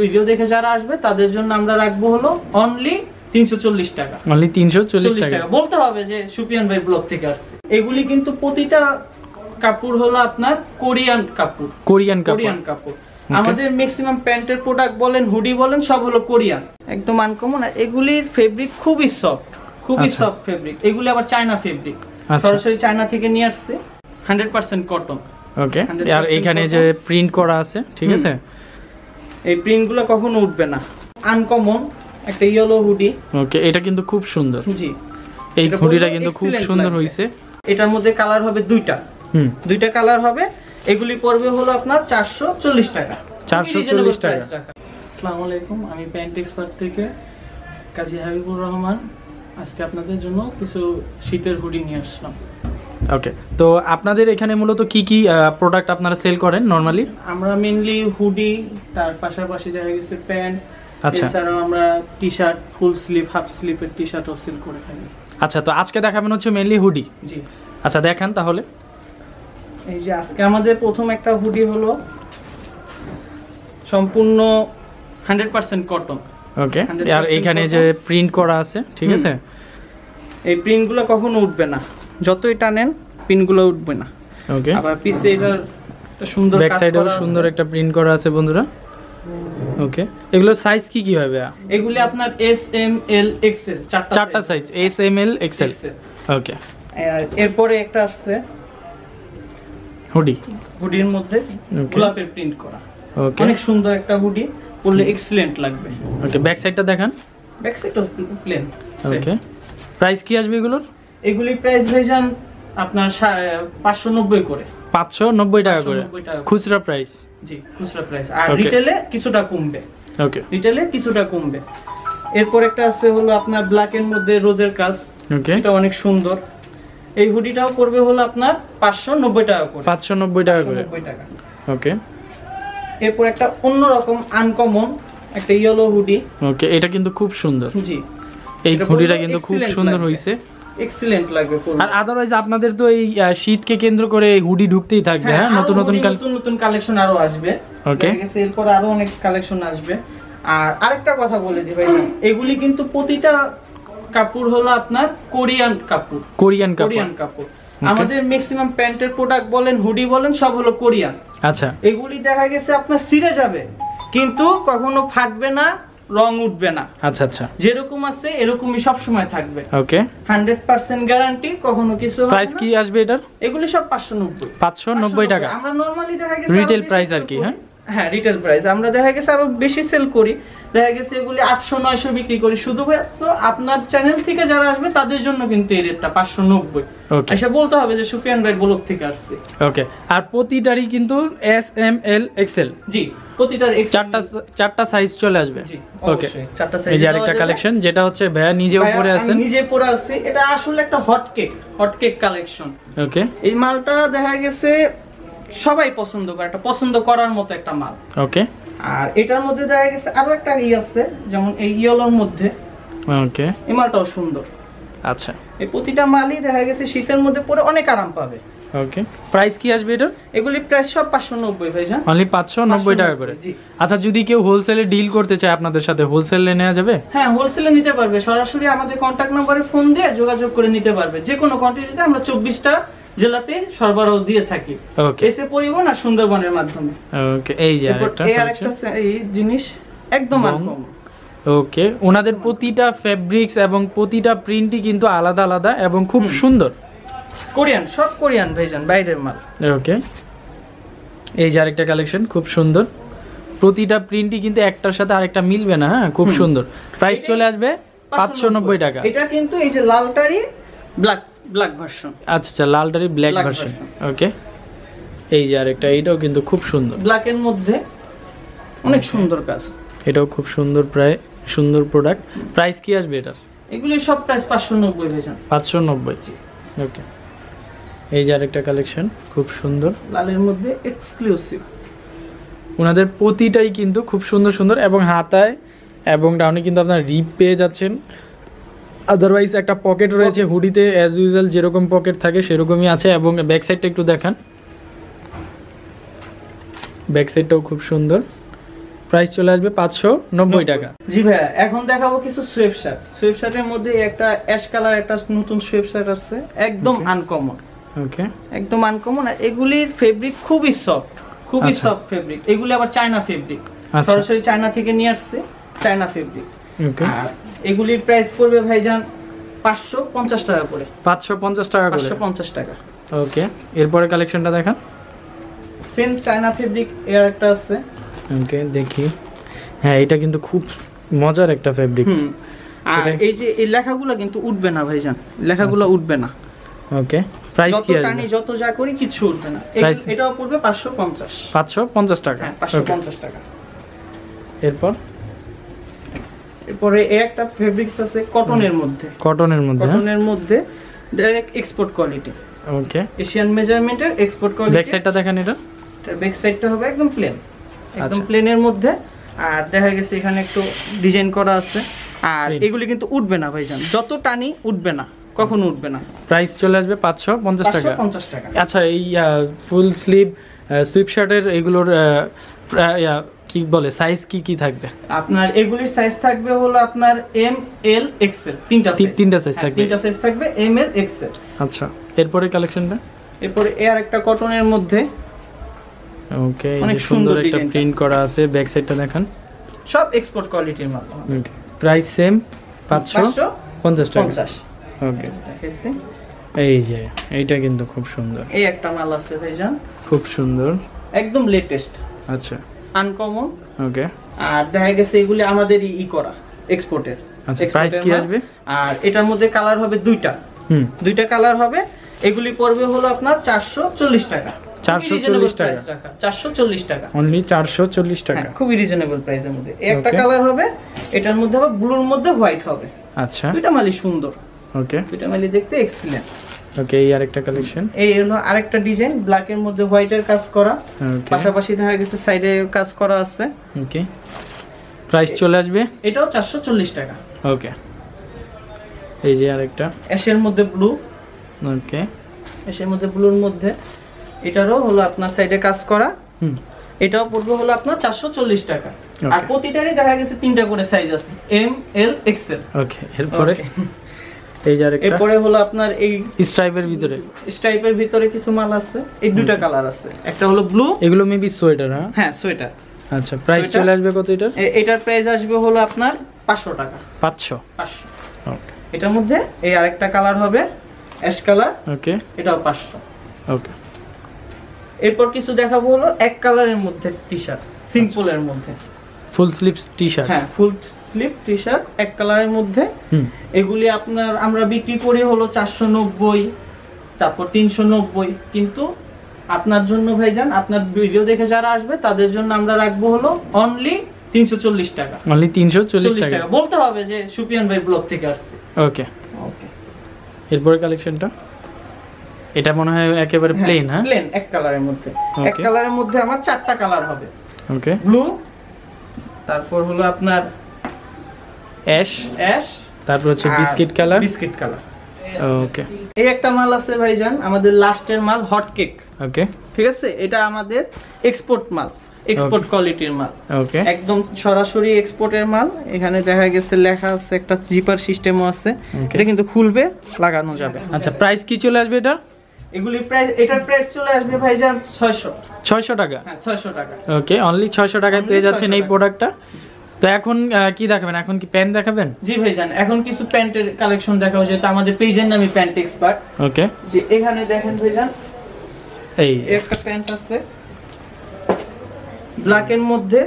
Video দেখে যারা আসবে তাদের জন্য আমরা রাখবো হলো অনলি 340 টাকা, অনলি 340 টাকা বলতে হবে যে সুফিয়ান ভাই ব্লগ থেকে আসছে। এগুলি কিন্তু প্রতিটা কাপড় হলো আপনার কোরিয়ান কাপড়, কোরিয়ান কাপড়। আমাদের ম্যাক্সিমাম প্যান্টের প্রোডাক্ট বলেন, হুডি বলেন, সব হলো কোরিয়ান, একদম আনকমন। আর এগুলির ফেব্রিক খুবই সফট ফেব্রিক। এগুলি আবার চায়না ফেব্রিক, সরাসরি চায়না থেকে নিয়ে আসছে, 100% কটন। ওকে, আর এখানে যে প্রিন্ট করা আছে, ঠিক আছে, এই প্রিন্টগুলো কখনো উঠবে না, আনকমন একটা ইয়েলো হুডি। ওকে, এটা কিন্তু খুব সুন্দর। জি, এই হুডিটা কিন্তু খুব সুন্দর হইছে। এটার মধ্যে কালার হবে দুইটা কালার হবে। এগুলি পড়বে হলো আপনার 440 টাকা, 440 টাকা। আসসালামু আলাইকুম, আমি প্যান্ট এক্সপার্ট থেকে কাজী হাবিবুর রহমান। আজকে আপনাদের জন্য কিছু শীতের হুডি নিয়ে আসলাম। ওকে, তো আপনাদের এখানে মূলত কি কি প্রোডাক্ট আপনারা সেল করেন নরমালি? আমরা মেইনলি হুডি, তার পাশাপাশি দেখা গেছে প্যান্ট, এছাড়াও আমরা টি-শার্ট, ফুল স্লিভ, হাফ স্লিভের টি-শার্টও সেল করে থাকি। আচ্ছা, তো আজকে দেখাবেন হচ্ছে মেইনলি হুডি। জি, আচ্ছা দেখান তাহলে। এই যে আজকে আমাদের প্রথম একটা হুডি হলো সম্পূর্ণ 100% কটন। ওকে, আর এখানে যে প্রিন্ট করা আছে, ঠিক আছে, এই প্রিন্টগুলো কখনো উঠবে না, যতই টানেন পিনগুলো উঠবে না। ওকে, আবার পিছে এটার একটা সুন্দর ব্যাক সাইডেও সুন্দর একটা প্রিন্ট করা আছে বন্ধুরা। ওকে, এগুলো সাইজ কি কি হবে? এগুলি আপনার এস এম এল এক্সএল, চারটা size, S M L XL. Okay, এরপরে একটা আসছে হুডি, হুডির মধ্যে গোলাপের প্রিন্ট করা। ওকে, অনেক সুন্দর একটা হুডি, পরলে এক্সেলেন্ট লাগবে। ওকে, ব্যাক সাইডটা দেখান, ব্যাক সাইডও প্লেন। ওকে, প্রাইস কি আসবে এগুলোর? এগুলি প্রাইস ভাইজান আপনার 590 করে, 590 টাকা করে খুচরা প্রাইস। জি, খুচরা প্রাইস, আর রিটেলে কিছুটা কমবে। ওকে, রিটেলে কিছুটা কমবে। এরপর একটা আছে হলো আপনার ব্ল্যাক এর মধ্যে রোজের কাজ। ওকে, এটা অনেক সুন্দর। এই হুডিটাও পড়বে হলো আপনার 590 টাকা করে, 590 টাকা করে। ওকে, এরপর একটা অন্য রকম আনকমন একটা ইয়েলো হুডি। ওকে, এটা কিন্তু খুব সুন্দর। জি, এই হুডিটা কিন্তু খুব সুন্দর হইছে, এক্সিলেন্ট লাগবে। আর আদারওয়াইজ আপনাদের তো এই শীতকে কেন্দ্র করে হুডি ঢুকতেই থাকবে। হ্যাঁ, নতুন কালেকশন আরো আসবে। ওকে, এরপর আরো অনেক কালেকশন আসবে। আর আরেকটা কথা বলে দিই ভাই, এগুলি কিন্তু প্রতিটা কাপড় হলো আপনার কোরিয়ান কাপড়। আমাদের ম্যাক্সিমাম প্যান্টের প্রোডাক্ট বলেন, হুডি বলেন, সব হলো কোরিয়ান। আচ্ছা, এগুলি দেখা গেছে আপনার ছিঁড়ে যাবে কিন্তু কখনো ফাটবে না, রং উঠবে না। আচ্ছা আচ্ছা, যেরকম আছে এরকমই সব সময় থাকবে। ওকে, 100% গ্যারান্টি, কখনো কিছু হবে না। প্রাইস কি আসবে এটার? এগুলো সব 590 টাকা। আমরা নরমালি দেখা গেছে রিটেল প্রাইস আর কি। হ্যাঁ, রিটেল প্রাইস আমরা দেখা গেছে আরো বেশি সেল করি, দেখা গেছে এগুলি 800-900 বিক্রি করি। শুধুমাত্র আপনার চ্যানেল থেকে যারা আসবে তাদের জন্য কিন্তু এই রেটটা 590। আচ্ছা, বলতে হবে যে সুফিয়ান ভাই ব্লগ থেকে আসছে। ওকে, আর প্রতিটারই কিন্তু এস এম এল এক্সএল। জি, প্রতিটার চারটা সাইজ চলে আসবে। জি, অবশ্যই চারটা সাইজ। এই যে আরেকটা কালেকশন, যেটা হচ্ছে ভাই নিজে উপরে আছেন, নিজে পরে আছে। এটা আসলে একটা হট কেক কালেকশন। ওকে, এই মালটা দেখা গেছে সবাই পছন্দ করে, একটা পছন্দ করার মতো একটা মাল। ওকে, আর এটার মধ্যে দেখা গেছে আরো একটা ই আছে, যেমন এই ইয়েলোর মধ্যে। ওকে, এই মালটাও সুন্দর। আচ্ছা, এই প্রতিটা মালই দেখা গেছে শীতের মধ্যে পরে অনেক আরাম পাবে। ওকে, প্রাইস কি আসবে এটা? এগুলি প্রাইস সব 590 ভাইজান, অনলি 590 টাকা করে। জি, আচ্ছা, যদি কেউ হোলসেলে ডিল করতে চায় আপনাদের সাথে, হোলসেলে নেওয়া যাবে? হ্যাঁ, হোলসেলে নিতে পারবে, সরাসরি আমাদের কন্টাক্ট নম্বরে ফোন দিয়ে যোগাযোগ করে নিতে পারবে। যে কোনো কোয়ান্টিটিতে আমরা 24টা জেলাতে সরবরাহ দিয়ে থাকি, এসে পরিবহন আর সুন্দরবনের মাধ্যমে। ওকে, এই যে আরেকটা এই জিনিস একদম আনকম। ওকে, ওনাদের প্রতিটা ফেব্রিক্স এবং প্রতিটা প্রিন্টই কিন্তু আলাদা আলাদা এবং খুব সুন্দর, কোরিয়ান, সব কোরিয়ান ভাইজান, বাইরের মাল। ওকে, এই যে আরেকটা কালেকশন, খুব সুন্দর। প্রতিটা প্রিন্টই কিন্তু একটার সাথে আরেকটা মিলবে না। হ্যাঁ, খুব সুন্দর। প্রাইস চলে আসবে 590 টাকা। এটা কিন্তু এই যে লালটারি ব্ল্যাক ভার্সন। আচ্ছা আচ্ছা, লালটারি ব্ল্যাক ভার্সন। ওকে, এই যে আরেকটা, এটাও কিন্তু খুব সুন্দর, ব্ল্যাক এর মধ্যে অনেক সুন্দর কাজ। এটাও খুব সুন্দর, প্রায় সুন্দর প্রোডাক্ট। প্রাইস কি আসবে এটার? এগুলো সব প্রাইস 590 ভাইজান, 590। জি, ওকে, এই যে আরেকটা কালেকশন, খুব সুন্দর, লালের মধ্যে এক্সক্লুসিভ। ওনাদের প্রতিটাই কিন্তু খুব সুন্দর সুন্দর, এবং হাতায় এবং ডাউনে কিন্তু আপনার রিপ পেয়ে যাচ্ছেন। আদারওয়াইজ একটা পকেট রয়েছে হুডিতে, অ্যাজ ইউজুয়াল যেরকম পকেট থাকে সেরকমই আছে। এবং ব্যাক সাইডটা একটু দেখান, ব্যাক সাইডটাও খুব সুন্দর। প্রাইস চলে আসবে 590 টাকা। জি ভাইয়া, এখন দেখাবো কিছু সোয়েব শার্ট। সোয়েব শার্টের মধ্যে একটা অ্যাশ কালার একটা নতুন সোয়েব শার্ট আসছে, একদম আনকমন। ওকে, একদম আনকমন। আর এগুলির ফেব্রিক খুবই সফট, খুবই সফট ফেব্রিক। এগুলি আবার চায়না ফেব্রিক, সরাসরি চায়না থেকে নিয়ে আসছে, চায়না ফেব্রিক। ওকে, এগুলির প্রাইস পড়বে ভাইজান 550 টাকা করে। 550 টাকা করে, 550 টাকা। ওকে, এরপরে কালেকশনটা দেখা। সেম চায়না ফেব্রিক এর একটা আছে। ওকে, দেখি। হ্যাঁ, এটা কিন্তু খুব মজার একটা ফেব্রিক। আর এই যে এই লেখাগুলো কিন্তু উঠবে না ভাইজান, লেখাগুলো উঠবে না। ওকে, প্রাইস কি আছে? যত টানি যত যা করি কিছু উঠবে না। এটাও পড়বে 550, 550 টাকা। হ্যাঁ, 550 টাকা। এরপর এরপরে একটা ফেব্রিক্স আছে কটনের মধ্যে। কটনের মধ্যে, কটনের মধ্যে direct export quality. Okay, Asian মেজারমেন্টের এক্সপোর্ট কোয়ালিটি। ব্যাক সাইডটা দেখেন, এটা এর ব্যাক সাইডটা হবে একদম প্লেন, একদম প্লেনের মধ্যে। আর দেখা গেছে এখানে একটু ডিজাইন করা আছে। আর এগুলি কিন্তু উঠবে না ভাইজান, যত টানি উঠবে না, কখনো উঠবে না। প্রাইস চলে আসবে 550 টাকা, 550 টাকা। আচ্ছা, এই ফুল স্লিভ সুইপ শার্টের এগুলোর কি বলে সাইজ কি কি থাকবে? আপনার এগুলির সাইজ থাকবে হলো আপনার এম এল এক্সএল, তিনটা সাইজ থাকবে, তিনটা সাইজ থাকবে এম এল এক্সএল। আচ্ছা, এরপরে কালেকশনটা। এরপরে এর একটা কটনের মধ্যে। ওকে, অনেক সুন্দর একটা প্রিন্ট করা আছে। ব্যাক সাইডটা দেখেন, সব এক্সপোর্ট কোয়ালিটির মাল। ওকে, প্রাইস সেম 550 টাকা। 50। ওকে, এই যে এইটা কিন্তু খুব সুন্দর। এই একটা মাল আছে ভাইজান, খুব সুন্দর, একদম লেটেস্ট। আচ্ছা, আনকমন। ওকে, আর দেখা গেছে এগুলি আমাদেরই ই করা, এক্সপোর্টের। আচ্ছা, প্রাইস কি আসবে? আর এটার মধ্যে কালার হবে দুইটা, দুইটা কালার হবে। এগুলি পড়বে হলো আপনার 440 টাকা। 440 টাকা, 440 টাকা অনলি, 440 টাকা। খুবই রিজনেবল প্রাইসের মধ্যে। এই একটা কালার হবে, এটার মধ্যে আবার ব্লুর মধ্যে হোয়াইট হবে। আচ্ছা, দুইটা মালই সুন্দর। ওকে, দুইটা মালই দেখতে এক্সিলেন্ট। ওকে, এই আরেকটা কালেকশন। এই হলো আরেকটা ডিজাইন, ব্ল্যাক এর মধ্যে হোয়াইট এর কাজ করা। ওকে, পাশাপাশি দেখা গেছে সাইডে কাজ করা আছে। ওকে, প্রাইস চলে আসবে এটাও 440 টাকা। ওকে, এই যে আরেকটা অ্যাশের মধ্যে ব্লু। ওকে, অ্যাশের মধ্যে ব্লুর মধ্যে এটারও হলো আপনার সাইডে কাজ করা। এটাও পড়বে হলো আপনার 440 টাকা। আর প্রতিটারই দেখা গেছে তিনটা করে সাইজ আছে, এম এল এক্সএল। ওকে, এরপরে এই যে আরেকটা। এরপরে হলো আপনার এই স্ট্রাইপের ভিতরে, স্ট্রাইপের ভিতরে কিছু মাল আছে। এই দুটো কালার আছে, একটা হলো ব্লু। এগুলো মেবি সোয়েটার। হ্যাঁ, সোয়েটার। আচ্ছা, প্রাইস চলে আসবে কত এটার? এটার প্রাইস আসবে হলো আপনার 500 টাকা। 500। ওকে, এটার মধ্যে এই আরেকটা কালার হবে অ্যাশ কালার। ওকে, এটাও 500। ওকে, এরপর কিছু দেখাবো হলো এক কালারের মধ্যে টি-শার্ট, সিম্পল এর মধ্যে ফুল স্লিভ টি-শার্ট। হ্যাঁ, ফুল স্লিভ টি-শার্ট এক কালারের মধ্যে। এগুলি আপনার আমরা বিক্রি করি হলো 490, তারপর 390। কিন্তু আপনার জন্য ভাইজান, আপনার ভিডিও দেখে যারা আসবে তাদের জন্য আমরা রাখবো হলো অনলি 340 টাকা। অনলি 340 টাকা বলতে হবে যে সুফিয়ান ভাই ব্লগ থেকে আসছে। ওকে, ওকে, এরপর কালেকশনটা। এটা মনে হয় একেবারে প্লেন। হ্যাঁ, প্লেন এক কালারের মধ্যে। এক কালারের মধ্যে আমার চারটা কালার হবে। ওকে, ব্লু, তারপর হলো আপনার অ্যাশ, অ্যাশ, তারপর হচ্ছে biscuit colour, biscuit colour. Okay, এই একটা মাল আছে ভাইজান, আমাদের লাস্টের মাল, হট কেক। ওকে, ঠিক আছে, এটা আমাদের এক্সপোর্ট মাল, এক্সপোর্ট কোয়ালিটির মাল। ওকে, একদম সরাসরি এক্সপোর্টের মাল। এখানে দেখা গেছে লেখা আছে, একটা জিপার সিস্টেমও আছে। এটা কিন্তু খুলবে, লাগানো যাবে। আচ্ছা, প্রাইস কি চলে আসবে এটা? এগুলি প্রাইস, এটার প্রাইস চলে আসবে ভাইজান 600 টাকা। হ্যাঁ, 600 টাকা। ওকে, অনলি 600 টাকায় পেয়ে যাচ্ছেন এই প্রোডাক্টটা। তো এখন কি দেখাবেন? এখন কি প্যান্ট দেখাবেন? জি ভাইজান, এখন কিছু প্যান্টের কালেকশন দেখাবো, যেটা আমাদের পেজের নামই প্যান্ট এক্সপার্ট। ওকে, যে এখানে দেখেন ভাইজান, এই একটা প্যান্ট আছে ব্ল্যাক এর মধ্যে,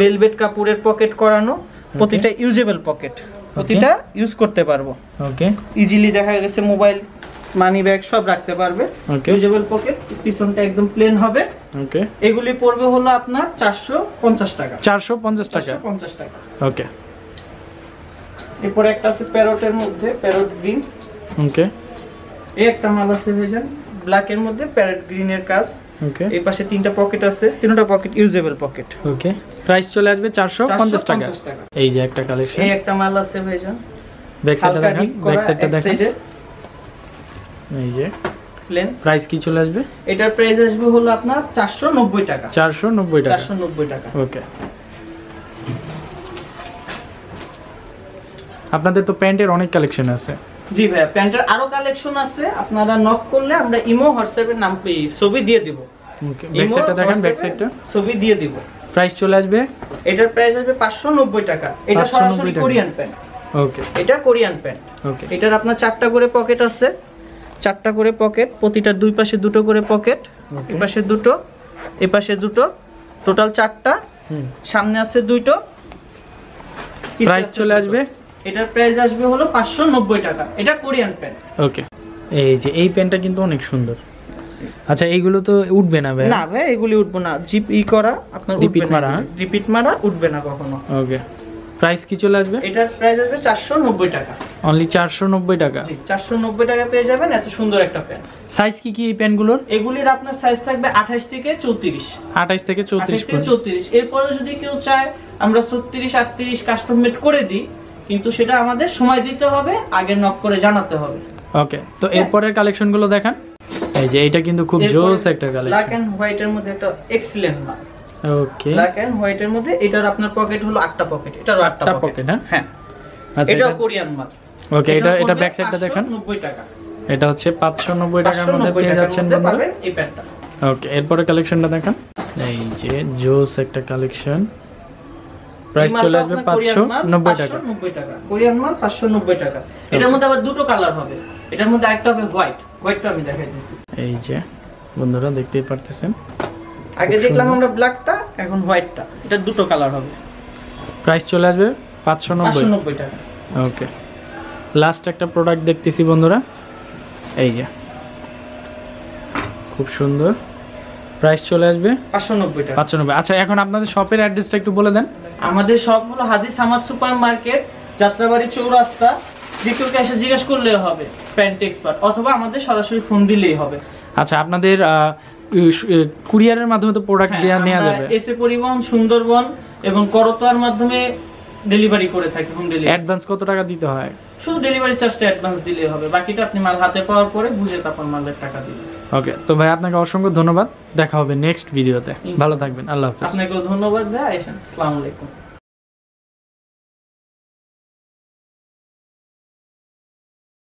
ভেলভেট কাপড়ের পকেট করানো। প্রতিটা ইউজেবল পকেট, প্রতিটা ইউজ করতে পারবো। ওকে, ইজিলি দেখা গেছে মোবাইল, মানি ব্যাগ সব রাখতে পারবে। ইউজেবল পকেট, পিছনটা একদম প্লেন হবে। ওকে, এগুলি পড়বে হলো আপনার 450 টাকা। 450 টাকা, 450 টাকা। ওকে, এরপর একটা আছে প্যারটের মধ্যে, প্যারট গ্রিন। ওকে, এই একটা মাল আছে ভাইজান, ব্ল্যাক এর মধ্যে, প্যারট গ্রিন এর কাজ। ওকে, এই পাশে তিনটা পকেট আছে, তিনটা pocket usable pocket. Okay, price চলে আসবে 450 টাকা। এই যে একটা কালেকশন। এই একটা মাল আছে ভাইজান, ব্যাক সাইডটা দেখেন, ব্যাক সাইডটা দেখেন। এই যে প্লেন প্রাইস কি চলে আসবে? এটার প্রাইস আসবে হলো আপনার 490 টাকা। 490 টাকা, 490 টাকা। ওকে, আপনাদের তো প্যান্টের অনেক কালেকশন আছে। জি ভাই, প্যান্টের আরো কালেকশন আছে, আপনারা নক করলে আমরা ইমো WhatsApp এর নাম পেয়ে ছবি দিয়ে দেব। ওকে, ব্যাক সাইডটা দেখেন, ব্যাক সাইডটা ছবি দিয়ে দেব। প্রাইস চলে আসবে, এটার প্রাইস আসবে 590 টাকা। এটা সরাসরি কোরিয়ান প্যান্ট। ওকে, এটা কোরিয়ান প্যান্ট। ওকে, এটার আপনার চারটা করে পকেট আছে, চারটা করে পকেট, প্রতিটা দুই পাশে দুটো করে পকেট, এই পাশে দুটো, এই পাশে দুটো, টোটাল চারটা, সামনে আছে দুটো। প্রাইস চলে আসবে, এটার প্রাইস আসবে হলো 590 টাকা। এটা কোরিয়ান প্যান্ট। ওকে, এই যে এই প্যান্টটা কিন্তু অনেক সুন্দর। আচ্ছা, এইগুলো তো উঠবে না ভাই? না ভাই, এগুলি উঠবে না, জিপ ই করা, আপনার রিপিট মারা, রিপিট মারা উঠবে না কখনো। ওকে, প্রাইস কি চলে আসবে? এটার প্রাইস আসবে 490 টাকা। অনলি 490 টাকা। জি, 490 টাকা পেয়ে যাবেন এত সুন্দর একটা প্যান্ট। সাইজ কি কি এই প্যান্টগুলোর? এগুলির আপনার সাইজ থাকবে 28 থেকে 34। 28 থেকে 34 থেকে 34। এরপরে যদি কেউ চায় আমরা 36 38 কাস্টম মেড করে দিই, কিন্তু সেটা আমাদের সময় দিতে হবে, আগে নক করে জানাতে হবে। ওকে, তো এরপরের কালেকশনগুলো দেখেন। এই যে এটা কিন্তু খুব জোস একটা কালেকশন, ব্ল্যাক এন্ড হোয়াইট এর মধ্যে একটা এক্সিলেন্ট না। ওকে, ব্ল্যাক এন্ড হোয়াইট এর মধ্যে এটার আপনার পকেট হলো 8টা পকেট, এটারও 8টা পকেট। হ্যাঁ, আচ্ছা, এটা কোরিয়ান মাল। ওকে, এটা ব্যাক সাইডটা দেখেন, 90 টাকা। এটা হচ্ছে 590 টাকার মধ্যে পেয়ে যাচ্ছেন বন্ধুরা এই প্যান্টটা। ওকে, এরপরের কালেকশনটা দেখেন। এই যে জোস একটা কালেকশন, প্রাইস চলে আসবে 590 টাকা। 590 টাকা কোরিয়ান মাল, 590 টাকা। এটার মধ্যে আবার দুটো কালার হবে, এটার মধ্যে একটা হবে হোয়াইট। হোয়াইটটা আমি দেখাই দিতেছি, এই যে বন্ধুরা দেখতেই পারতেছেন। আগে দেখলাম আমরা ব্ল্যাকটা, এখন হোয়াইটটা, এটা দুটো কালার হবে। প্রাইস চলে আসবে 590 টাকা। ওকে, লাস্ট একটা প্রোডাক্ট দেখতেছি বন্ধুরা, এই যে খুব সুন্দর, প্রাইস চলে আসবে 590 টাকা। 590। আচ্ছা, এখন আপনাদের শপের অ্যাড্রেসটা একটু বলে দেন। আমাদের শপ হলো হাজি সামাদ সুপার মার্কেট, যাত্রাবাড়ি চৌরাস্তা। যে কেউ এসে জিজ্ঞেস করলেই হবে প্যান্ট এক্সপার্ট, অথবা আমাদের সরাসরি ফোন দিলেই হবে। আচ্ছা, আপনাদের কুরিয়ারের মাধ্যমে তো প্রোডাক্ট দেয়া নেওয়া যাবে? এসে পরিবহন, সুন্দরবন এবং করতোয়ার মাধ্যমে ডেলিভারি করে থাকি, হোম ডেলিভারি। অ্যাডভান্স কত টাকা দিতে হয়? শুধু ডেলিভারি চার্জটা অ্যাডভান্স দিলেই হবে, বাকিটা আপনি মাল হাতে পাওয়ার পরে বুঝে তারপর মালের টাকা দিবেন। ওকে, তো ভাই আপনাকে অসংখ্য ধন্যবাদ, দেখা হবে নেক্সট ভিডিওতে, ভালো থাকবেন, আল্লাহ হাফেজ। আপনাকেও ধন্যবাদ ভাই, আসসালামু আলাইকুম।